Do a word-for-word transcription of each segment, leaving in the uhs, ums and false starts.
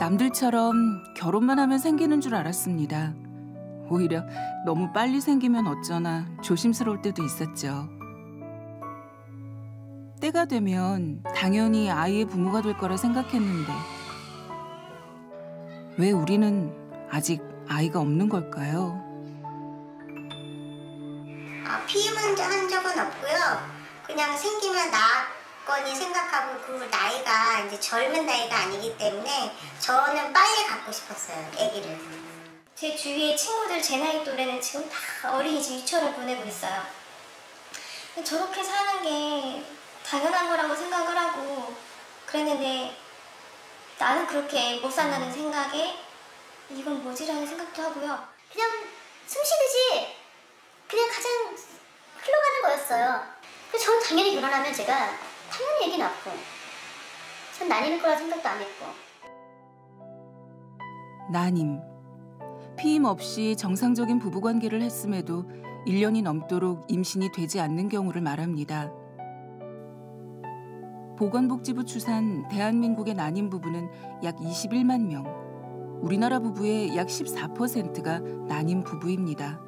남들처럼 결혼만 하면 생기는 줄 알았습니다. 오히려 너무 빨리 생기면 어쩌나 조심스러울 때도 있었죠. 때가 되면 당연히 아이의 부모가 될 거라 생각했는데 왜 우리는 아직 아이가 없는 걸까요? 아, 피임은 한 적은 없고요. 그냥 생기면 낳았거니 생각하고 그 나이가 이제 젊은 나이가 아니기 때문에 저는 빨리 갖고 싶었어요, 아기를. 제 주위에 친구들 제 나이 또래는 지금 다 어린이집 유치원을 보내고 있어요. 저렇게 사는 게 당연한 거라고 생각을 하고 그랬는데 나는 그렇게 못 산다는 생각에 이건 뭐지라는 생각도 하고요. 그냥 숨 쉬듯이 그냥 가장 흘러가는 거였어요. 저는 당연히 결혼하면 제가 당연히 얘기 낳고 전 난임일 거라 생각도 안 했고. 난임. 피임 없이 정상적인 부부관계를 했음에도 일 년이 넘도록 임신이 되지 않는 경우를 말합니다. 보건복지부 추산 대한민국의 난임 부부는 약 이십일만 명. 우리나라 부부의 약 십사 퍼센트가 난임 부부입니다.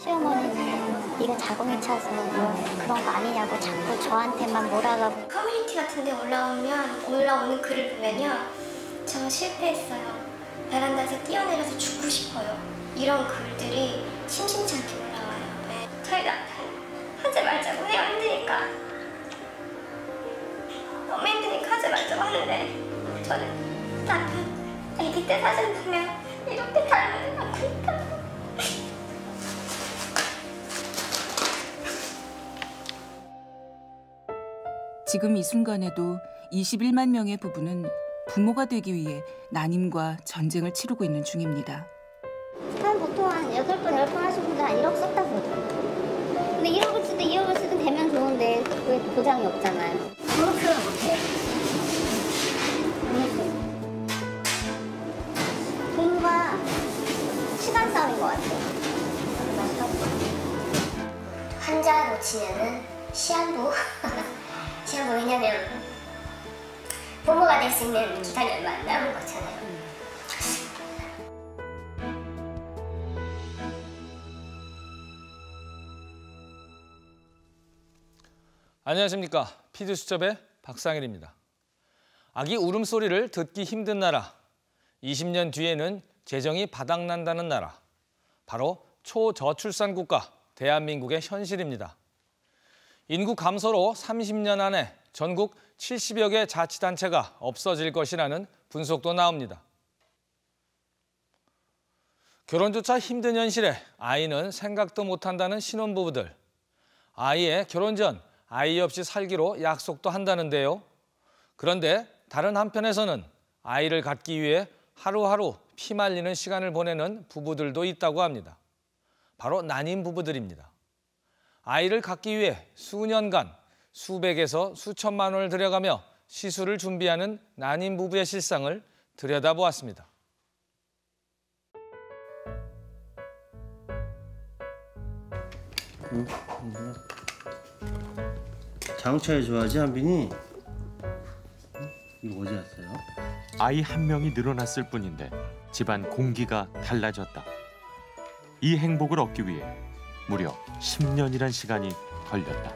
시어머니는 이거 자궁이 차서 뭐 그런 거 아니냐고 자꾸 저한테만 몰아가고. 커뮤니티 같은 데 올라오면, 올라오는 글을 보면요. 저 실패했어요. 베란다에서 뛰어내려서 죽고 싶어요. 이런 글들이 심심찮게 올라와요. 네. 저희가 하지 말자고 해요. 힘드니까. 너무 힘드니까 하지 말자고 하는데 저는 딱 아기 때 사진 보면 이렇게 닮은 것 같아요. 지금 이 순간에도 이십일만 명의 부부는 부모가 되기 위해 난임과 전쟁을 치르고 있는 중입니다. 한 보통 한 여덟 번, 열 번 하신 분들 한 일억 썼다 보죠. 근데 일억을 쓰든 이억을 쓰든 되면 좋은데 왜 보장이 없잖아요. 그렇게는 못해요. 공부가 시간 싸움인 것 같아요. 환자 놓치면은 시한부. 시한부 왜냐면 부모가 될 수 있는 기간이 얼마 안 남은 거잖아요. 안녕하십니까. 피디수첩의 박상일입니다. 아기 울음소리를 듣기 힘든 나라, 이십 년 뒤에는 재정이 바닥난다는 나라, 바로 초저출산 국가 대한민국의 현실입니다. 인구 감소로 삼십 년 안에 전국 칠십여 개 자치단체가 없어질 것이라는 분석도 나옵니다. 결혼조차 힘든 현실에 아이는 생각도 못한다는 신혼부부들. 아이의 결혼 전 아이 없이 살기로 약속도 한다는데요. 그런데 다른 한편에서는 아이를 갖기 위해 하루하루 피말리는 시간을 보내는 부부들도 있다고 합니다. 바로 난임 부부들입니다. 아이를 갖기 위해 수년간 수백에서 수천만 원을 들여가며 시술을 준비하는 난임 부부의 실상을 들여다보았습니다. 음, 음. 자동차에 좋아하지, 한빈이? 이거 어디 왔어요? 아이 한 명이 늘어났을 뿐인데 집안 공기가 달라졌다. 이 행복을 얻기 위해 무려 십 년이란 시간이 걸렸다.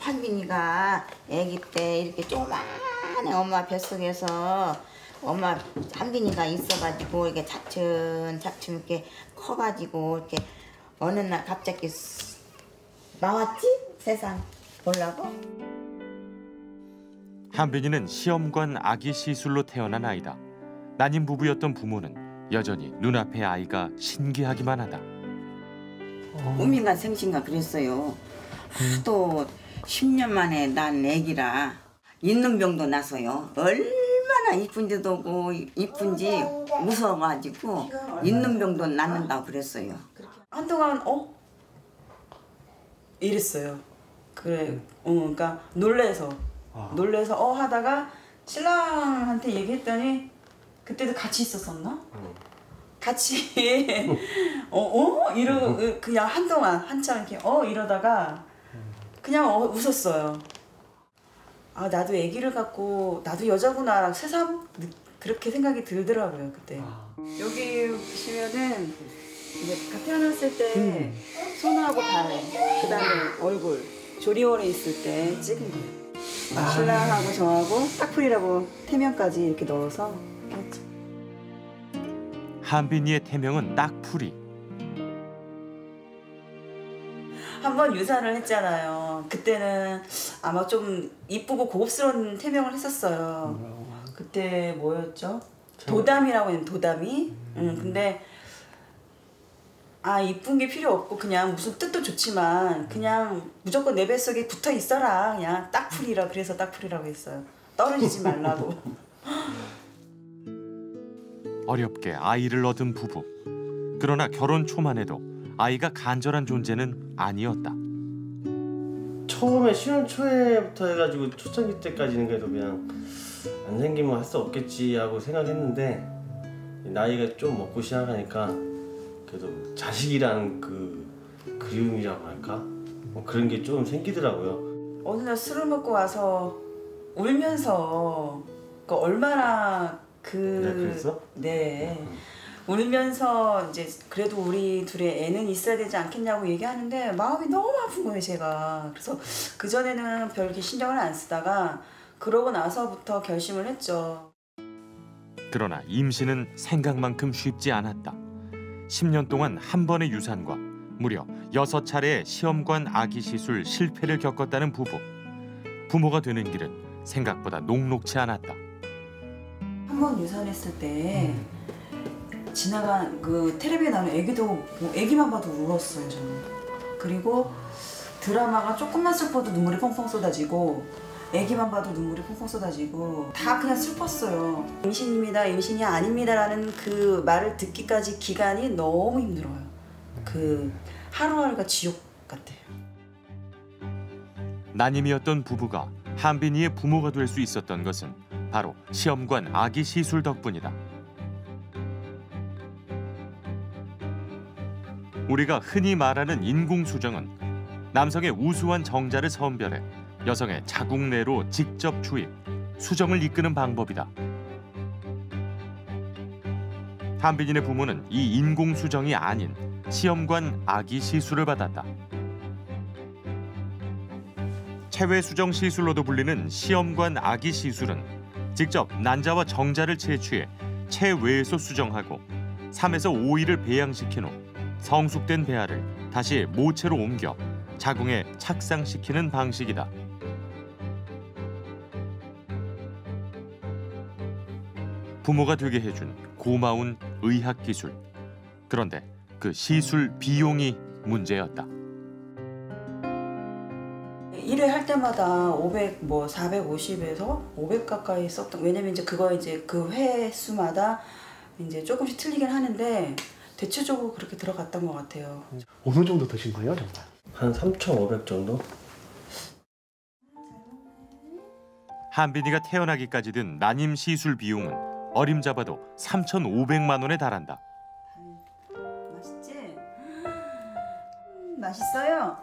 한빈이가 아기 때 이렇게 조그만한 엄마 뱃속에서 엄마 한빈이가 있어가지고 이렇게 차츰 차츰 이렇게 커가지고 이렇게 어느 날 갑자기 나왔지? 세상 보려고? 한빈이는 시험관 아기 시술로 태어난 아이다. 난임 부부였던 부모는 여전히 눈앞에 아이가 신기하기만 하다. 우민간 생신가 그랬어요. 또 십 년 만에 난 애기라 있는 병도 나서요. 얼마나 이쁜지도 고 이쁜지 무서워가지고 있는 병도 낳는다고 그랬어요. 한동안 어? 이랬어요. 그래, 어, 그러니까 놀래서 놀래서 어 하다가 신랑한테 얘기했더니. 그때도 같이 있었었나? 응. 같이 어? 어? 이러 그냥 한동안 한참 이렇게 어? 이러다가 그냥 어, 웃었어요. 아 나도 아기를 갖고 나도 여자구나 새삼 그렇게 생각이 들더라고요 그때. 아. 여기 보시면은 이제 갓 태어났을 때 음. 손하고 발, 그다음에 얼굴 조리원에 있을 때 찍은 거예요. 아. 신랑하고 저하고 딱풀이라고 태명까지 이렇게 넣어서 이렇게 했죠. 한빈이의 태명은 딱풀이. 한번 유산을 했잖아요. 그때는 아마 좀 이쁘고 고급스러운 태명을 했었어요. 그때 뭐였죠? 도담이라고 했는데 도담이. 음, 근데 아 이쁜 게 필요 없고 그냥 무슨 뜻도 좋지만 그냥 무조건 내 뱃속에 붙어 있어라. 그냥 딱풀이라 그래서 딱풀이라고 했어요. 떨어지지 말라고. 어렵게 아이를 얻은 부부. 그러나 결혼 초만 해도 아이가 간절한 존재는 아니었다. 처음에 신혼 초에부터 해가지고 초창기 때까지는 그래도 그냥 안 생기면 할 수 없겠지 하고 생각했는데 나이가 좀 먹고 시작하니까 그래도 자식이란 그 그리움이라고 할까? 뭐 그런 게 좀 생기더라고요. 어느 날 술을 먹고 와서 울면서 그 얼마나 그... 네, 그랬어? 네. 음. 울면서 이제 그래도 우리 둘의 애는 있어야 되지 않겠냐고 얘기하는데 마음이 너무 아픈 거예요 제가. 그래서 그전에는 별게 신경을 안 쓰다가 그러고 나서부터 결심을 했죠. 그러나 임신은 생각만큼 쉽지 않았다. 십 년 동안 한 번의 유산과 무려 여섯 차례의 시험관 아기 시술 실패를 겪었다는 부부. 부모가 되는 길은 생각보다 녹록치 않았다. 한 번 유산했을 때 지나간 그 텔레비에 나오는 애기도 뭐 애기만 봐도 울었어요 저는. 그리고 드라마가 조금만 슬퍼도 눈물이 펑펑 쏟아지고 애기만 봐도 눈물이 펑펑 쏟아지고 다 그냥 슬펐어요. 임신입니다 임신이 아닙니다 라는 그 말을 듣기까지 기간이 너무 힘들어요. 그 하루하루가 지옥 같아요. 난임이었던 부부가 한빈이의 부모가 될 수 있었던 것은 바로 시험관 아기 시술 덕분이다. 우리가 흔히 말하는 인공수정은 남성의 우수한 정자를 선별해 여성의 자궁내로 직접 주입, 수정을 이끄는 방법이다. 한빈이네 부모는 이 인공수정이 아닌 시험관 아기 시술을 받았다. 체외수정 시술로도 불리는 시험관 아기 시술은 직접 난자와 정자를 채취해 체외에서 수정하고 삼에서 오 일을 배양시킨 후 성숙된 배아를 다시 모체로 옮겨 자궁에 착상시키는 방식이다. 부모가 되게 해준 고마운 의학기술. 그런데 그 시술 비용이 문제였다. 일을 할 때마다 오백, 뭐 사백오십에서 오백 가까이 썼던. 왜냐면 이제 그거 이제 그 횟수마다 이제 조금씩 틀리긴 하는데. 대체적으로 그렇게 들어갔던 것 같아요. 어느 정도 드신 거예요, 정말? 한 삼천오백 정도? 한빈이가 태어나기까지 든 난임 시술 비용은 어림잡아도 삼천오백만 원에 달한다. 음, 맛있지? 음, 맛있어요?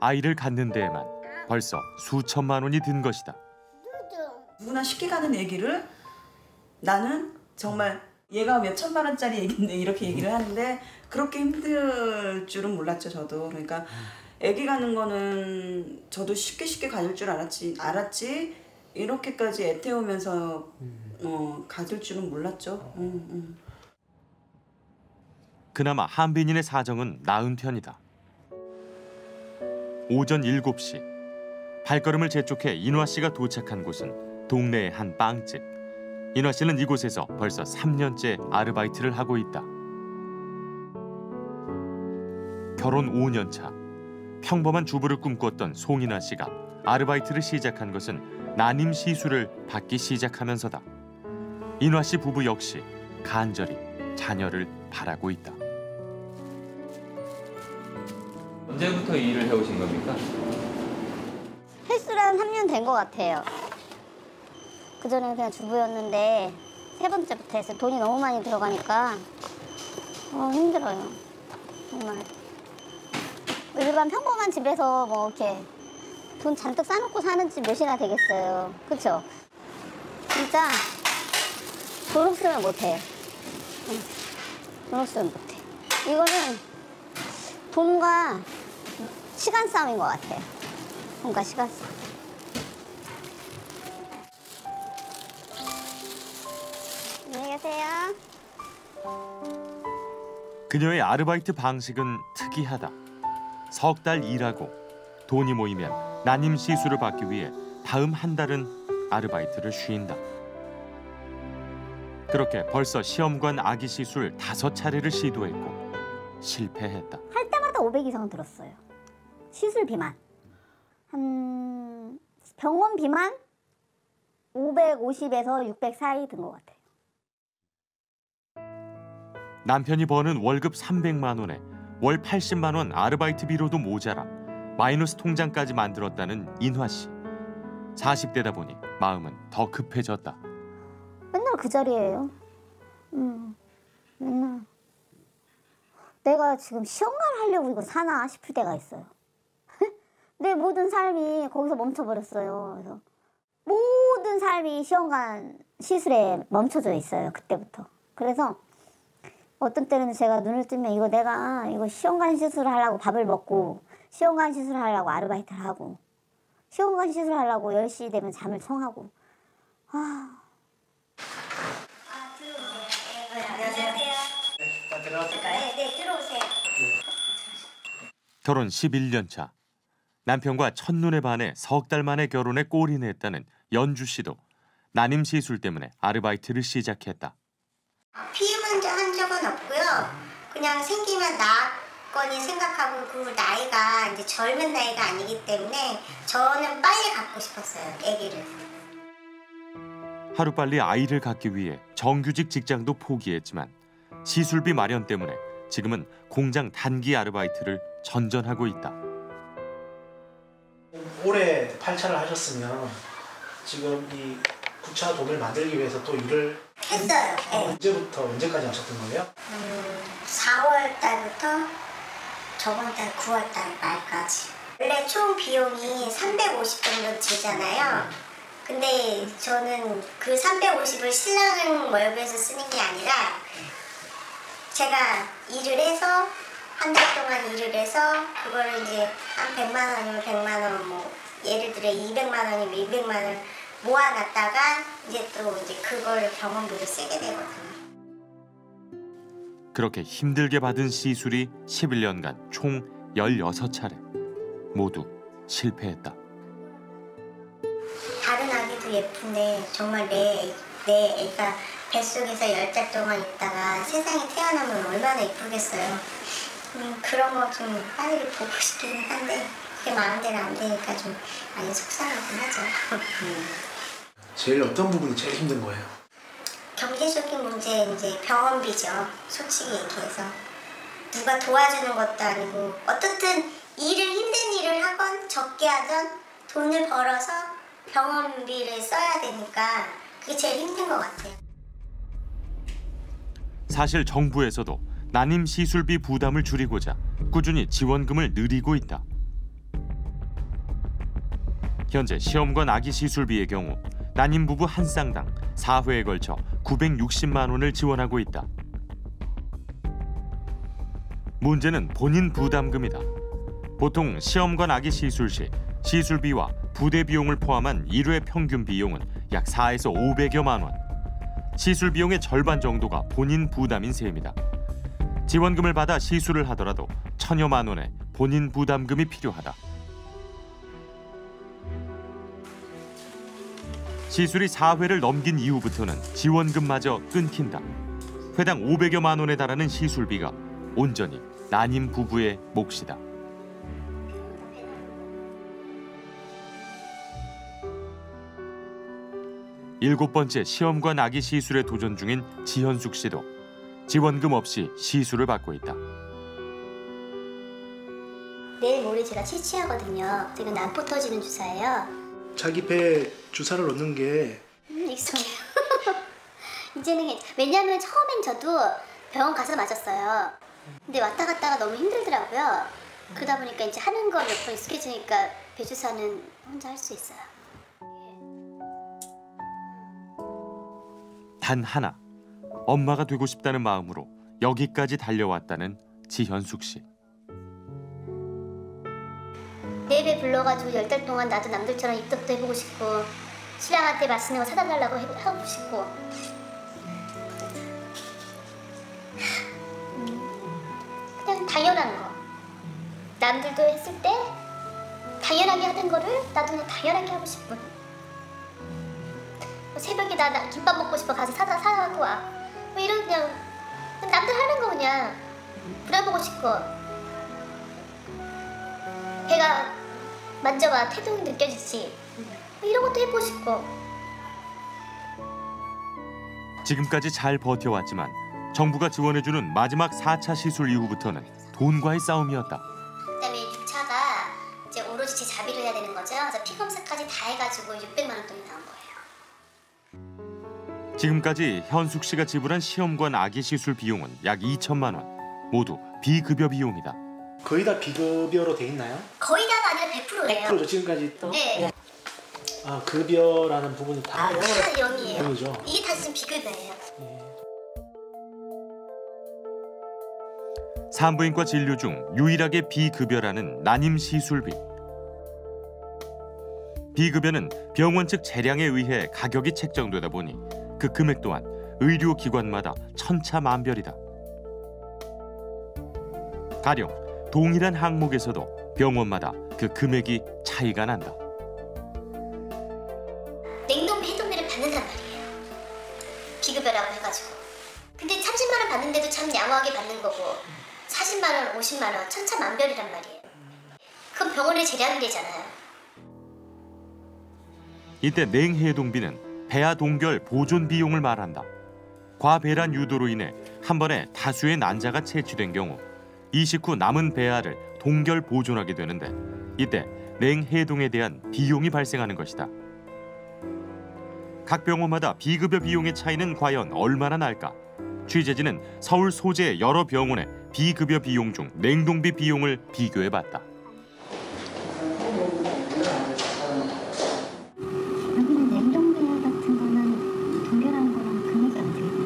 아이를 갖는 데에만 벌써 수천만 원이 든 것이다. 누구나 쉽게 가는 얘기를 나는 정말 얘가 몇 천만 원짜리 얘긴데 이렇게 얘기를 하는데 그렇게 힘들 줄은 몰랐죠 저도. 그러니까 아기 가는 거는 저도 쉽게 쉽게 가질 줄 알았지 알았지 이렇게까지 애태우면서 어, 가질 줄은 몰랐죠. 응, 응. 그나마 한빈이네 사정은 나은 편이다. 오전 일곱 시 발걸음을 재촉해 인화 씨가 도착한 곳은 동네의 한 빵집. 인화 씨는 이곳에서 벌써 삼 년째 아르바이트를 하고 있다. 결혼 오 년 차, 평범한 주부를 꿈꿨던 송인화 씨가 아르바이트를 시작한 것은 난임 시술을 받기 시작하면서다. 인화 씨 부부 역시 간절히 자녀를 바라고 있다. 언제부터 이 일을 해오신 겁니까? 횟수로 한 삼 년 된 것 같아요. 그전에는 그냥 주부였는데 세 번째부터 해서 돈이 너무 많이 들어가니까 어, 힘들어요, 정말. 일반 평범한 집에서 뭐 이렇게 돈 잔뜩 싸놓고 사는 집 몇이나 되겠어요. 그쵸? 진짜 졸업수면 못해. 응. 졸업수면 못해. 이거는 돈과 시간 싸움인 것 같아요. 돈과 시간 싸움. 안녕히 계세요. 그녀의 아르바이트 방식은 특이하다. 석 달 일하고 돈이 모이면 난임 시술을 받기 위해 다음 한 달은 아르바이트를 쉰다. 그렇게 벌써 시험관 아기 시술 다섯 차례를 시도했고 실패했다. 할 때마다 오백 이상은 들었어요. 시술비만. 한 병원비만 오백오십에서 육백 사이 든 것 같아요. 남편이 버는 월급 삼백만 원에 월 팔십만 원 아르바이트비로도 모자라 마이너스 통장까지 만들었다는 인화 씨. 사십 대다 보니 마음은 더 급해졌다. 맨날 그 자리예요. 음, 맨날. 내가 지금 시험관 하려고 이거 사나 싶을 때가 있어요. 내 모든 삶이 거기서 멈춰버렸어요. 그래서 모든 삶이 시험관 시술에 멈춰져 있어요. 그때부터. 그래서 어떤 때는 제가 눈을 뜨면 이거 내가 이거 시험관 시술을 하려고 밥을 먹고 시험관 시술을 하려고 아르바이트를 하고 시험관 시술을 하려고 열 시 되면 잠을 청하고. 아. 안녕하세요. 자, 들어가세요. 네, 네, 들어오세요. 결혼 십일 년 차. 남편과 첫눈에 반해 석 달 만에 결혼에 골인했다는 연주 씨도 난임 시술 때문에 아르바이트를 시작했다. 피임은 한 적은 없고요. 그냥 생기면 낳았거니 생각하고 그 나이가 이제 젊은 나이가 아니기 때문에 저는 빨리 갖고 싶었어요, 아기를. 하루빨리 아이를 갖기 위해 정규직 직장도 포기했지만 시술비 마련 때문에 지금은 공장 단기 아르바이트를 전전하고 있다. 올해 팔 차를 하셨으면 지금 이 구 차 돔을 만들기 위해서 또 일을 했어요. 어, 언제부터 언제까지 하셨던 거예요? 음, 사월 달부터 저번 달 구월 달 말까지. 원래 총 비용이 삼백오십 정도 들잖아요. 근데 저는 그 삼백오십을 신랑 월급에서 쓰는 게 아니라 제가 일을 해서 한 달 동안 일을 해서 그거를 이제 한 백만 원이면 백만 원, 뭐 예를 들어 이백만 원이면 이백만 원 모아놨다가 이제 또 이제 그걸 병원비로 쓰게 되거든요. 그렇게 힘들게 받은 시술이 십일 년간 총 열여섯 차례. 모두 실패했다. 다른 아기도 예쁜데 정말 내, 내 애가 뱃속에서 열 달 동안 있다가 세상에 태어나면 얼마나 예쁘겠어요. 음, 그런 거 좀 빨리 보고 싶기는 한데 그게 마음대로 안 되니까 좀 많이 속상하긴 하죠. 제일 어떤 부분이 제일 힘든 거예요? 경제적인 문제, 이제 병원비죠. 솔직히 얘기해서 누가 도와주는 것도 아니고 어떻든 일을 힘든 일을 하건 적게 하던 돈을 벌어서 병원비를 써야 되니까 그게 제일 힘든 것 같아요. 사실 정부에서도 난임 시술비 부담을 줄이고자 꾸준히 지원금을 늘리고 있다. 현재 시험관 아기 시술비의 경우 난임 부부 한 쌍당 사 회에 걸쳐 구백육십만 원을 지원하고 있다. 문제는 본인 부담금이다. 보통 시험관 아기 시술 시 시술비와 부대 비용을 포함한 일 회 평균 비용은 약 사에서 오백여만 원. 시술 비용의 절반 정도가 본인 부담인 셈이다. 지원금을 받아 시술을 하더라도 천여만 원의 본인 부담금이 필요하다. 시술이 사 회를 넘긴 이후부터는 지원금마저 끊긴다. 회당 오백여만 원에 달하는 시술비가 온전히 난임 부부의 몫이다. 일곱 번째 시험관 아기 시술에 도전 중인 지현숙 씨도 지원금 없이 시술을 받고 있다. 내일 모레 제가 채취하거든요. 이거 난포 터지는 주사예요. 자기 배에 주사를 넣는 게 음, 익숙해요. 이제는 왜냐하면 처음엔 저도 병원 가서 맞았어요. 근데 왔다 갔다가 너무 힘들더라고요. 그러다 보니까 이제 하는 거 몇 번 익숙해지니까 배주사는 혼자 할 수 있어요. 단 하나, 엄마가 되고 싶다는 마음으로 여기까지 달려왔다는 지현숙 씨. 내 입에 불러가지고 열 달 동안 나도 남들처럼 입덕도 해보고 싶고 신랑한테 맛있는 거 사다 달라고 해, 하고 싶고. 그냥 당연한 거. 남들도 했을 때 당연하게 하는 거를 나도 그냥 당연하게 하고 싶은. 뭐 새벽에 나, 나 김밥 먹고 싶어 가서 사다 사갖고 와. 뭐 이런 그냥 남들 하는 거 그냥 부려보고 싶고. 걔가 만져봐 태동이 느껴지지. 뭐 이런 것도 해보고 싶고. 지금까지 잘 버텨왔지만 정부가 지원해주는 마지막 사 차 시술 이후부터는 돈과의 싸움이었다. 그다음에 육 차가 이제 오로지 제 자비로 해야 되는 거죠. 그래서 피 검사까지 다 해가지고 육백만 원 돈이 나온 거예요. 지금까지 현숙 씨가 지불한 시험관 아기 시술 비용은 약 이천만 원. 모두 비급여 비용이다. 거의 다 비급여로 돼 있나요? 거의 다가 아니라 백 퍼센트예요. 백 퍼센트죠 지금까지 또? 네. 아 급여라는 부분이 다. 아, 다 영이에요. 그죠? 이게 다 지금 비급여예요. 네. 산부인과 진료 중 유일하게 비급여라는 난임 시술비. 비급여는 병원 측 재량에 의해 가격이 책정되다 보니 그 금액 또한 의료기관마다 천차만별이다. 가령 동일한 항목에서도 병원마다 그 금액이 차이가 난다. 냉동비 해동비를 받는단 말이에요. 비급여라고 해가지고. 근데 삼십만 원 받는데도 참 양호하게 받는 거고. 사십만 원, 오십만 원, 천차만별이란 말이에요. 그럼 병원에 재량이 되잖아요. 이때 냉해동비는 배아 동결 보존 비용을 말한다. 과배란 유도로 인해 한 번에 다수의 난자가 채취된 경우 이식 후 남은 배아를 동결 보존하게 되는데 이때 냉해동에 대한 비용이 발생하는 것이다. 각 병원마다 비급여 비용의 차이는 과연 얼마나 날까? 취재진은 서울 소재 여러 병원의 비급여 비용 중 냉동비 비용을 비교해봤다. 여기는 냉동비 같은 거는 동결하는 거랑 금액이 어떻게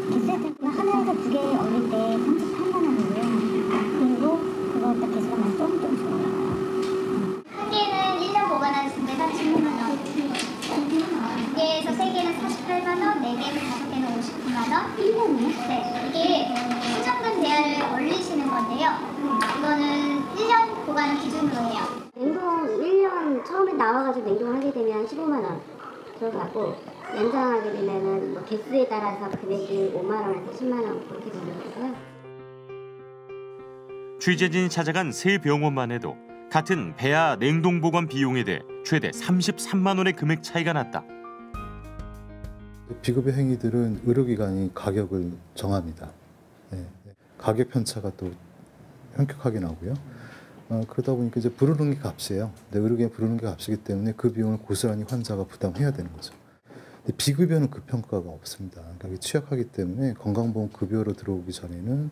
되나요? 기세트가 하나에서 두 개 어릴 때 삼십팔만 원이고요. 그리고 그거부터 계산하면 조금씩 올라가요. 한 개는 일 년 보관하는데 삼십육만 원. 두 개에서 세 개는 사십팔만 원, 네 개는 다섯 개는 오십구만 원. 일 년이요? 네. 이게 수정금 대화를 올리시는 건데요. 이거는 일 년 보관 기준으로 해요. 냉동 일 년 처음에 나와가지고 냉동하게 되면 십오만 원 들어가고 연장하게 되면 뭐 개수에 따라서 금액이 오만 원에서 십만 원 그렇게 되더라고요. 취재진이 찾아간 세 병원만 해도 같은 배아 냉동 보관 비용에 대해 최대 삼십삼만 원의 금액 차이가 났다. 비급여 행위들은 의료기관이 가격을 정합니다. 네. 가격 편차가 또 현격하게 나오고요. 어, 그러다 보니까 이제 부르는 게 값이에요. 의료기관이 부르는 게 값이기 때문에 그 비용을 고스란히 환자가 부담해야 되는 거죠. 근데 비급여는 그 평가가 없습니다. 그러니까 취약하기 때문에 건강보험 급여로 들어오기 전에는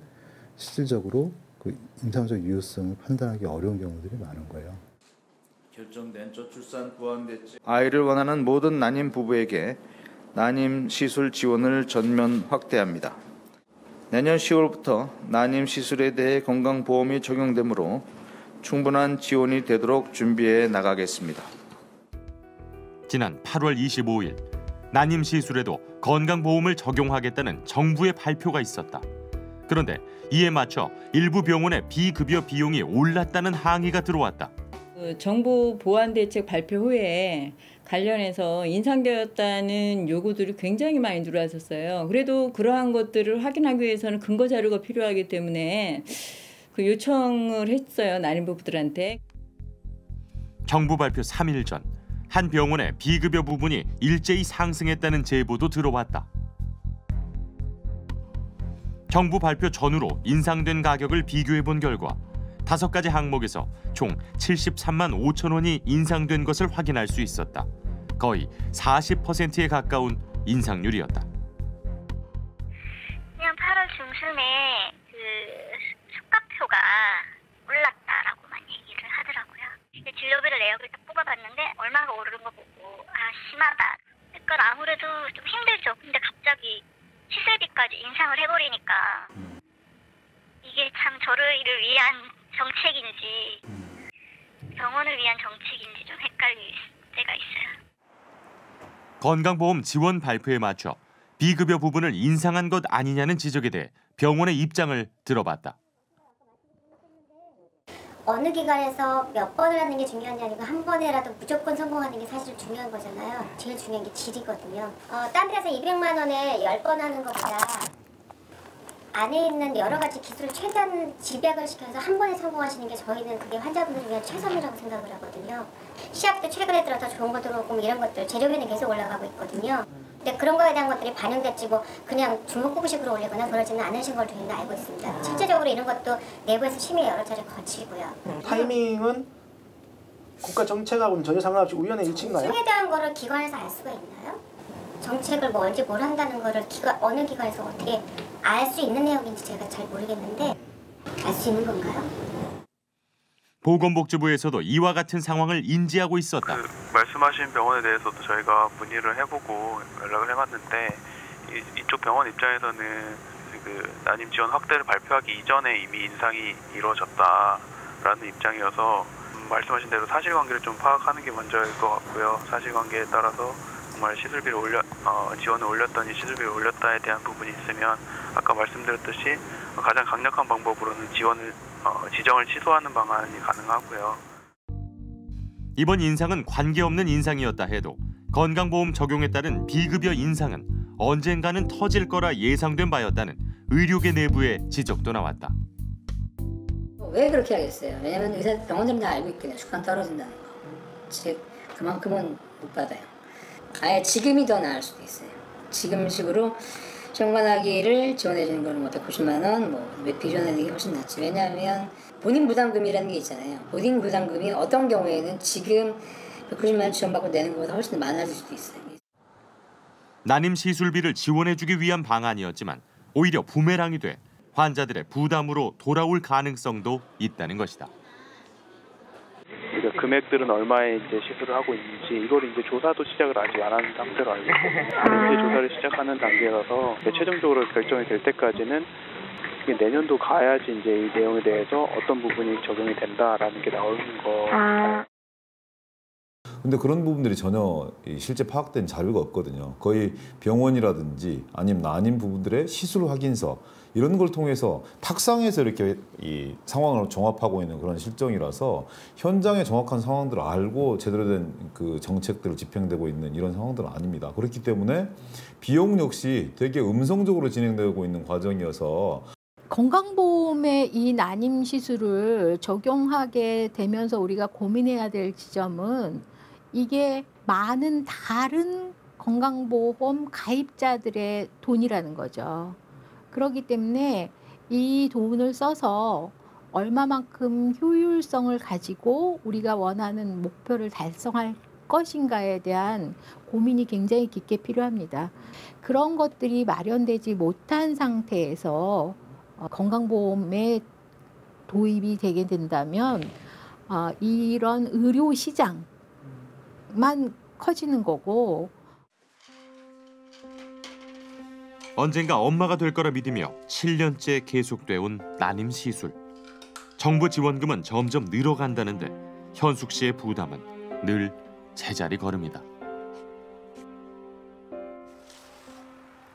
실질적으로 그 임상적 유효성을 판단하기 어려운 경우들이 많은 거예요. 결정된 저출산 보완 대책. 아이를 원하는 모든 난임 부부에게 난임 시술 지원을 전면 확대합니다. 내년 시월부터 난임 시술에 대해 건강보험이 적용되므로 충분한 지원이 되도록 준비해 나가겠습니다. 지난 팔월 이십오일 난임 시술에도 건강보험을 적용하겠다는 정부의 발표가 있었다. 그런데 이에 맞춰 일부 병원의 비급여 비용이 올랐다는 항의가 들어왔다. 그 정부 보완 대책 발표 후에 관련해서 인상되었다는 요구들이 굉장히 많이 들어왔었어요. 그래도 그러한 것들을 확인하기 위해서는 근거 자료가 필요하기 때문에 그 요청을 했어요. 난임 부부들한테. 정부 발표 삼 일 전 한 병원의 비급여 부분이 일제히 상승했다는 제보도 들어왔다. 정부 발표 전후로 인상된 가격을 비교해본 결과 다섯 가지 항목에서 총 칠십삼만 오천 원이 인상된 것을 확인할 수 있었다. 거의 사십 퍼센트에 가까운 인상률이었다. 그냥 팔월 중순에 그 숙박표가 올랐다라고 하려고 이렇게 뽑아봤는데 얼마가 오르는 거 보고 아 심하다. 그러니까 아무래도 좀 힘들죠. 근데 갑자기 시세비까지 인상을 해버리니까 이게 참 저를 위한 정책인지 병원을 위한 정책인지 좀 헷갈릴 때가 있어요. 건강보험 지원 발표에 맞춰 비급여 부분을 인상한 것 아니냐는 지적에 대해 병원의 입장을 들어봤다. 어느 기관에서 몇 번을 하는 게 중요한 게 아니고 한 번에라도 무조건 성공하는 게 사실 중요한 거잖아요. 제일 중요한 게 질이거든요. 어, 딴 데서 이백만 원에 열 번 하는 것보다 안에 있는 여러 가지 기술을 최대한 집약을 시켜서 한 번에 성공하시는 게 저희는 그게 환자분들을 위한 최선이라고 생각을 하거든요. 시합도 최근에 들어 더 좋은 거 들어오고 이런 것들 재료비는 계속 올라가고 있거든요. 근데 그런 거에 대한 것들이 반영됐지 뭐 그냥 주먹구구식으로 올리거나 그러지는 않으신 걸 저희는 알고 있습니다. 실제적으로 이런 것도 내부에서 심의 여러 차례 거치고요. 음, 타이밍은 국가 정책하고는 전혀 상관없이 우연의 일치인가요? 정책에 대한 거를 기관에서 알 수가 있나요? 정책을 뭐 언제 뭘 한다는 거를 기관, 어느 기관에서 어떻게 알 수 있는 내용인지 제가 잘 모르겠는데 알 수 있는 건가요? 보건복지부에서도 이와 같은 상황을 인지하고 있었다. 그 말씀하신 병원에 대해서도 저희가 문의를 해보고 연락을 해봤는데 이, 이쪽 병원 입장에서는 그 난임 지원 확대를 발표하기 이전에 이미 인상이 이루어졌다라는 입장이어서 말씀하신 대로 사실관계를 좀 파악하는 게 먼저일 것 같고요. 사실관계에 따라서 정말 시술비를 올려 어, 지원을 올렸더니 시술비를 올렸다에 대한 부분이 있으면 아까 말씀드렸듯이 가장 강력한 방법으로는 지원을 어, 지정을 취소하는 방안이 가능하고요. 이번 인상은 관계없는 인상이었다 해도 건강보험 적용에 따른 비급여 인상은 언젠가는 터질 거라 예상된 바였다는 의료계 내부의 지적도 나왔다. 왜 그렇게 하겠어요? 왜냐하면 의사 병원들은 다 알고 있거든요. 수강 떨어진다는 거. 즉 그만큼은 못 받아요. 아예 지금이 더 나을 수도 있어요. 지금식으로 정관하기를 지원해주는 거는 뭐 백구십만 원, 뭐 몇백 지원하는 게 훨씬 낫지. 왜냐하면 본인 부담금이라는 게 있잖아요. 본인 부담금이 어떤 경우에는 지금 백구십만 원 지원받고 내는 것보다 훨씬 많아질 수도 있어요. 난임 시술비를 지원해주기 위한 방안이었지만 오히려 부메랑이 돼 환자들의 부담으로 돌아올 가능성도 있다는 것이다. 금액들은 얼마에 이제 시술을 하고 있는지 이걸 이제 조사도 시작을 아직 안 한 상태로 알고 있고 이제 조사를 시작하는 단계라서 이제 최종적으로 결정이 될 때까지는 내년도 가야지 이제 이 내용에 대해서 어떤 부분이 적용이 된다라는 게 나오는 거. 근데 그런 부분들이 전혀 실제 파악된 자료가 없거든요. 거의 병원이라든지 아니면 난임 부분들의 시술 확인서 이런 걸 통해서 탁상에서 이렇게 이 상황을 종합하고 있는 그런 실정이라서 현장의 정확한 상황들을 알고 제대로 된 그 정책들을 집행되고 있는 이런 상황들은 아닙니다. 그렇기 때문에 비용 역시 되게 음성적으로 진행되고 있는 과정이어서 건강보험의 이 난임 시술을 적용하게 되면서 우리가 고민해야 될 지점은 이게 많은 다른 건강보험 가입자들의 돈이라는 거죠. 그렇기 때문에 이 돈을 써서 얼마만큼 효율성을 가지고 우리가 원하는 목표를 달성할 것인가에 대한 고민이 굉장히 깊게 필요합니다. 그런 것들이 마련되지 못한 상태에서 건강보험에 도입이 되게 된다면 이런 의료 시장 만 커지는 거고. 언젠가 엄마가 될 거라 믿으며 칠 년째 계속돼온 난임 시술. 정부 지원금은 점점 늘어간다는데 현숙 씨의 부담은 늘 제자리 걸음이다.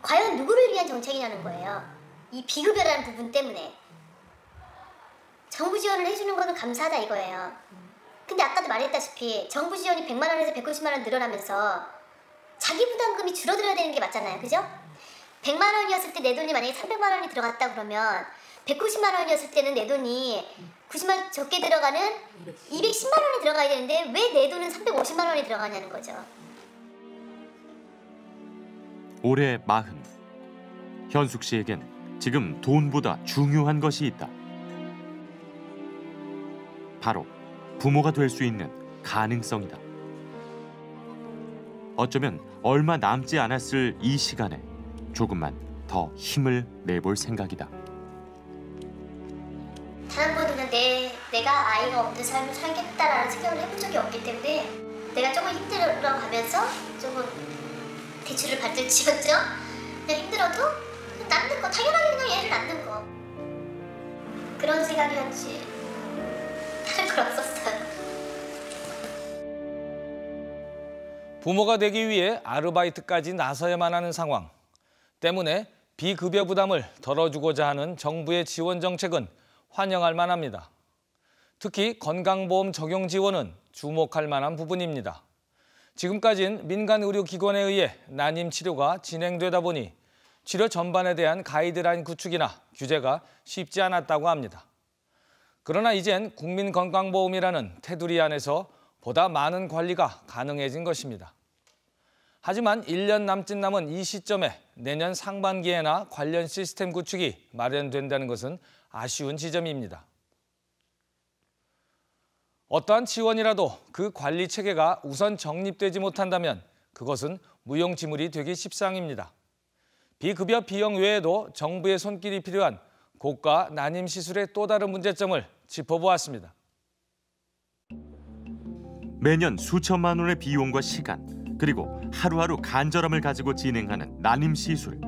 과연 누구를 위한 정책이냐는 거예요. 이 비급여라는 부분 때문에. 정부 지원을 해주는 거는 감사하다 이거예요. 근데 아까도 말했다시피 정부 지원이 백만 원에서 백오십만 원 늘어나면서 자기 부담금이 줄어들어야 되는 게 맞잖아요. 그죠? 백만 원이었을 때 내 돈이 만약에 삼백만 원이 들어갔다 그러면 백구십만 원이었을 때는 내 돈이 구십만 원 적게 들어가는 이백십만 원이 들어가야 되는데 왜 내 돈은 삼백오십만 원이 들어가냐는 거죠. 올해 마흔. 현숙 씨에겐 지금 돈보다 중요한 것이 있다. 바로 부모가 될 수 있는 가능성이다. 어쩌면 얼마 남지 않았을 이 시간에 조금만 더 힘을 내볼 생각이다. 다른 거는 내 내가 아이가 없는 삶을 살겠다라는 생각을 해본 적이 없기 때문에 내가 조금 힘들어가면서 조금 대출을 받을 지었죠. 그냥 힘들어도 그냥 낳는 거, 당연하게 그냥 얘를 낳는 거. 그런 생각이었지 다른 건 없었어요. 부모가 되기 위해 아르바이트까지 나서야만 하는 상황 때문에 비급여 부담을 덜어주고자 하는 정부의 지원 정책은 환영할 만합니다. 특히 건강보험 적용 지원은 주목할 만한 부분입니다. 지금까지는 민간 의료기관에 의해 난임 치료가 진행되다 보니 치료 전반에 대한 가이드라인 구축이나 규제가 쉽지 않았다고 합니다. 그러나 이젠 국민건강보험이라는 테두리 안에서 보다 많은 관리가 가능해진 것입니다. 하지만 일 년 남짓 남은 이 시점에 내년 상반기에나 관련 시스템 구축이 마련된다는 것은 아쉬운 지점입니다. 어떠한 지원이라도 그 관리 체계가 우선 정립되지 못한다면 그것은 무용지물이 되기 십상입니다. 비급여 비용 외에도 정부의 손길이 필요한 고가 난임 시술의 또 다른 문제점을 짚어보았습니다. 매년 수천만 원의 비용과 시간, 그리고 하루하루 간절함을 가지고 진행하는 난임 시술.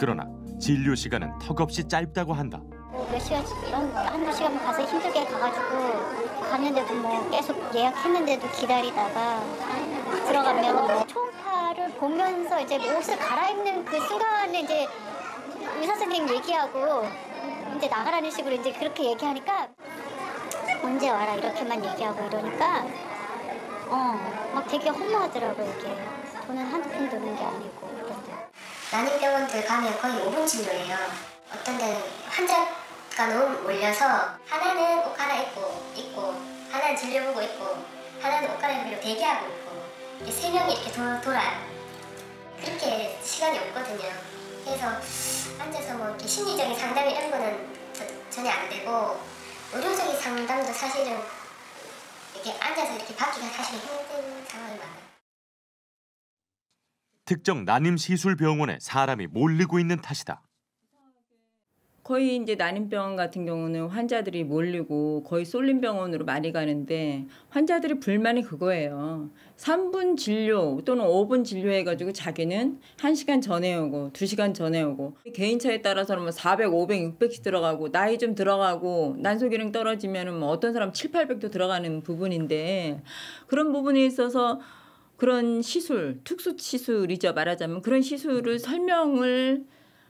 그러나 진료 시간은 턱없이 짧다고 한다. 뭐 몇 시간씩 이런 거 한두 시간 가서 힘들게 가가지고 가는데도 뭐 계속 예약했는데도 기다리다가 들어가면 뭐 초음파를 보면서 이제 옷을 갈아입는 그 순간에 이제 의사 선생님 얘기하고 이제 나가라는 식으로 이제 그렇게 얘기하니까 언제 와라 이렇게만 얘기하고 이러니까. 어, 막 되게 허무하더라고요, 이게. 돈은 한 푼 드는 게 아니고. 난임 병원들 가면 거의 오 분 진료예요. 어떤 데는 환자가 너무 몰려서 하나는 옷 갈아입고 있고, 하나는 진료 보고 있고, 하나는 옷 갈아입고 대기하고 있고, 세 명이 이렇게 도, 돌아요. 그렇게 시간이 없거든요. 그래서 앉아서 뭐 이렇게 심리적인 상담 이런 거는 저, 전혀 안 되고, 의료적인 상담도 사실은 이렇게 앉아서 이렇게 받기가 사실 힘든 상황이 많아요. 특정 난임 시술 병원에 사람이 몰리고 있는 탓이다. 거의 이제 난임 병원 같은 경우는 환자들이 몰리고 거의 쏠림 병원으로 많이 가는데 환자들의 불만이 그거예요. 삼 분 진료 또는 오 분 진료해가지고 자기는 한 시간 전에 오고 두 시간 전에 오고 개인차에 따라서는 뭐 사백, 오백, 육백씩 들어가고 나이 좀 들어가고 난소기능 떨어지면은 뭐 어떤 사람 칠팔백도 들어가는 부분인데 그런 부분에 있어서 그런 시술, 특수 시술이죠 말하자면 그런 시술을 설명을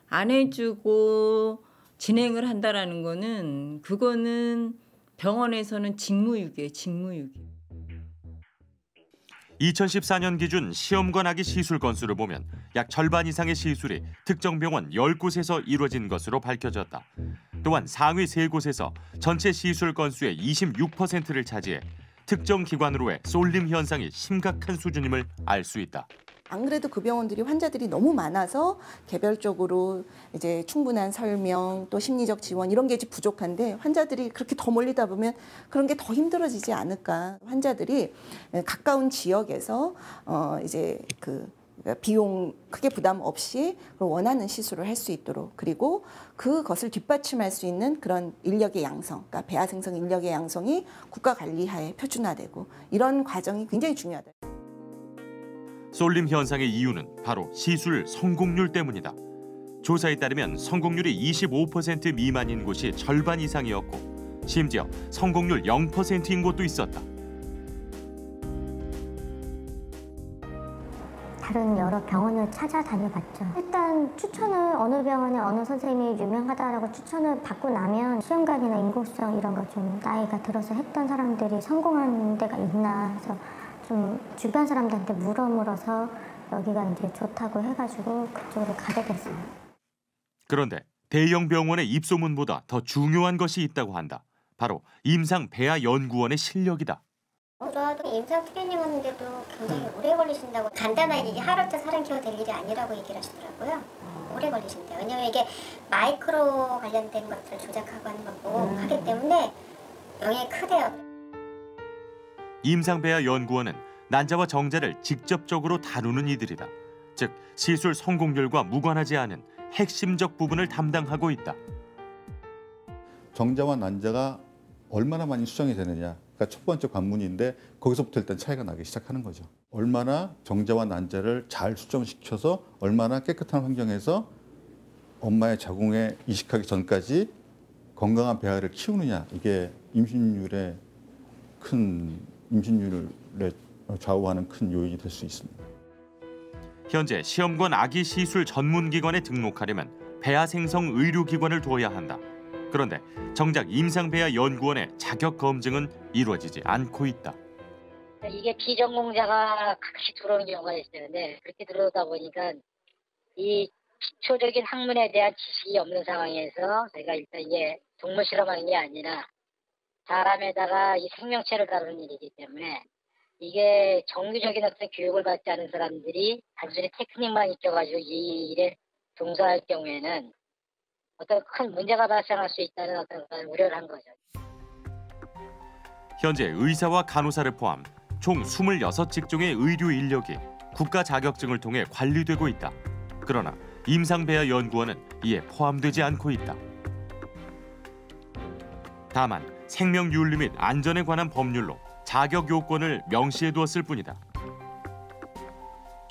안 해주고 진행을 한다라는 거는 그거는 병원에서는 직무유기예요, 직무유기. 이천십사 년 기준 시험관 아기 시술 건수를 보면 약 절반 이상의 시술이 특정 병원 열 곳에서 이루어진 것으로 밝혀졌다. 또한 상위 세 곳에서 전체 시술 건수의 이십육 퍼센트를 차지해 특정 기관으로의 쏠림 현상이 심각한 수준임을 알 수 있다. 안 그래도 그 병원들이 환자들이 너무 많아서 개별적으로 이제 충분한 설명 또 심리적 지원 이런 게 부족한데 환자들이 그렇게 더 몰리다 보면 그런 게 더 힘들어지지 않을까. 환자들이 가까운 지역에서 어 이제 그 비용 크게 부담 없이 원하는 시술을 할 수 있도록 그리고 그것을 뒷받침할 수 있는 그런 인력의 양성, 그러니까 배아생성 인력의 양성이 국가 관리하에 표준화되고 이런 과정이 굉장히 중요하다. 쏠림 현상의 이유는 바로 시술 성공률 때문이다. 조사에 따르면 성공률이 이십오 퍼센트 미만인 곳이 절반 이상이었고 심지어 성공률 영 퍼센트인 곳도 있었다. 다른 여러 병원을 찾아다녀봤죠. 일단 추천을 어느 병원에 어느 선생님이 유명하다라고 추천을 받고 나면 시험관이나 인공수정 이런 거 좀 나이가 들어서 했던 사람들이 성공한 데가 있나 해서 좀 주변 사람들한테 물어 물어서 여기가 이제 좋다고 해가지고 그쪽으로 가게 됐어요. 그런데 대형 병원의 입소문보다 더 중요한 것이 있다고 한다. 바로 임상 배아 연구원의 실력이다. 저도 임상 트레이닝 하는데도 굉장히 오래 걸리신다고 간단하게 이게 하루째 사람 키워 될 일이 아니라고 얘기를 하시더라고요. 오래 걸리신대요. 왜냐면 이게 마이크로 관련된 것들을 조작하고 하는 거고 음. 하기 때문에 영향이 크대요. 임상배아 연구원은 난자와 정자를 직접적으로 다루는 이들이다. 즉, 시술 성공률과 무관하지 않은 핵심적 부분을 담당하고 있다. 정자와 난자가 얼마나 많이 수정이 되느냐, 그러니까 첫 번째 관문인데 거기서부터 일단 차이가 나기 시작하는 거죠. 얼마나 정자와 난자를 잘 수정시켜서 얼마나 깨끗한 환경에서 엄마의 자궁에 이식하기 전까지 건강한 배아를 키우느냐, 이게 임신율의 큰 임신율을 좌우하는 큰 요인이 될 수 있습니다. 현재 시험관 아기 시술 전문기관에 등록하려면 배아 생성 의료기관을 두어야 한다. 그런데 정작 임상배아 연구원의 자격 검증은 이루어지지 않고 있다. 이게 비전공자가 같이 들어오는 경우가 있었는데 그렇게 들어오다 보니까 이 기초적인 학문에 대한 지식이 없는 상황에서 저희가 일단 이게 동물 실험하는 게 아니라 사람에다가 이 생명체를 다루는 일이기 때문에 이게 정규적인 어떤 교육을 받지 않은 사람들이 단순히 테크닉만 익혀가지고 이 일에 종사할 경우에는 어떤 큰 문제가 발생할 수 있다는 어떤 우려를 한 거죠. 현재 의사와 간호사를 포함 총 이십육 직종의 의료 인력이 국가 자격증을 통해 관리되고 있다. 그러나 임상배아 연구원은 이에 포함되지 않고 있다. 다만 생명윤리 및 안전에 관한 법률로 자격 요건을 명시해 두었을 뿐이다.